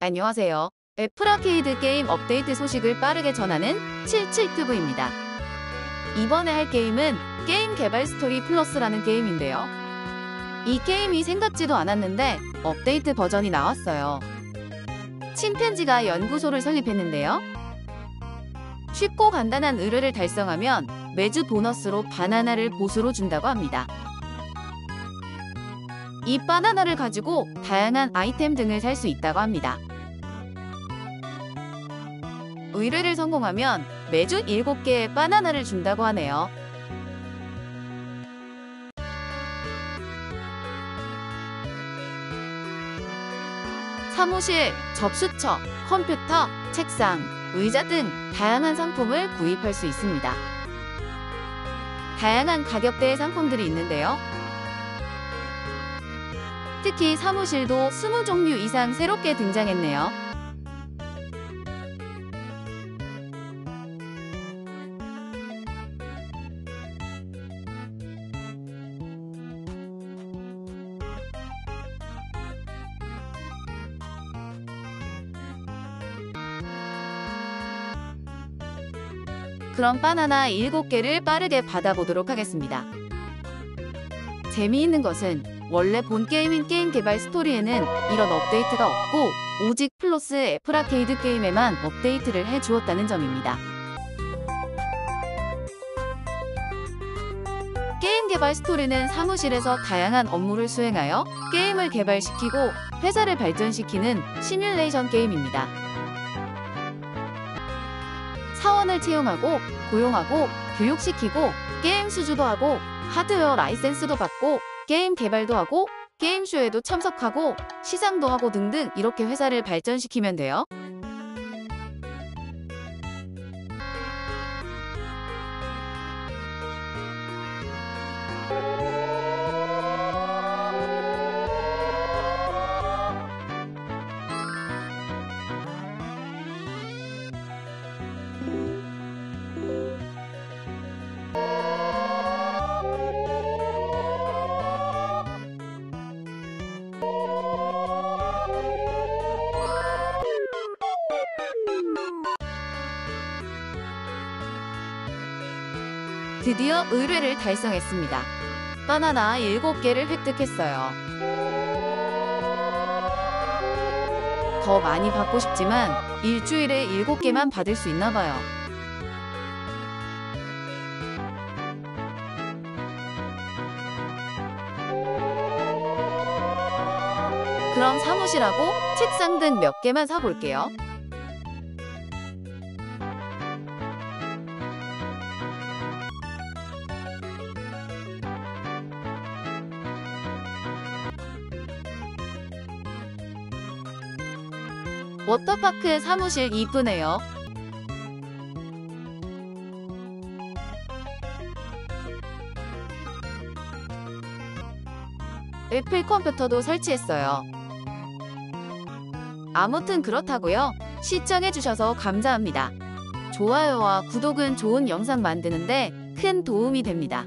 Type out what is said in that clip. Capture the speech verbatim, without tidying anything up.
안녕하세요. 애플 아케이드 게임 업데이트 소식을 빠르게 전하는 칠칠튜브입니다. 이번에 할 게임은 게임 개발 스토리 플러스라는 게임인데요. 이 게임이 생각지도 않았는데 업데이트 버전이 나왔어요. 침팬지가 연구소를 설립했는데요. 쉽고 간단한 의뢰를 달성하면 매주 보너스로 바나나를 보수로 준다고 합니다. 이 바나나를 가지고 다양한 아이템 등을 살 수 있다고 합니다. 의뢰를 성공하면 매주 일곱 개의 바나나를 준다고 하네요. 사무실, 접수처, 컴퓨터, 책상, 의자 등 다양한 상품을 구입할 수 있습니다. 다양한 가격대의 상품들이 있는데요. 특히 사무실도 스무 종류 이상 새롭게 등장했네요. 그럼 바나나 일곱 개를 빠르게 받아보도록 하겠습니다. 재미있는 것은 원래 본 게임인 게임 개발 스토리에는 이런 업데이트가 없고 오직 플러스 애플 아케이드 게임에만 업데이트를 해주었다는 점입니다. 게임 개발 스토리는 사무실에서 다양한 업무를 수행하여 게임을 개발시키고 회사를 발전시키는 시뮬레이션 게임입니다. 사원을 채용하고, 고용하고, 교육시키고, 게임 수주도 하고, 하드웨어 라이센스도 받고, 게임 개발도 하고, 게임쇼에도 참석하고, 시상도 하고 등등 이렇게 회사를 발전시키면 돼요. 드디어 의뢰를 달성했습니다. 바나나 일곱 개를 획득했어요. 더 많이 받고 싶지만 일주일에 일곱 개만 받을 수 있나봐요. 그럼 사무실하고 책상 등 몇 개만 사볼게요. 워터파크 사무실 이쁘네요. 애플 컴퓨터도 설치했어요. 아무튼 그렇다고요. 시청해주셔서 감사합니다. 좋아요와 구독은 좋은 영상 만드는데 큰 도움이 됩니다.